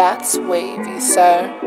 That's wavy, sir.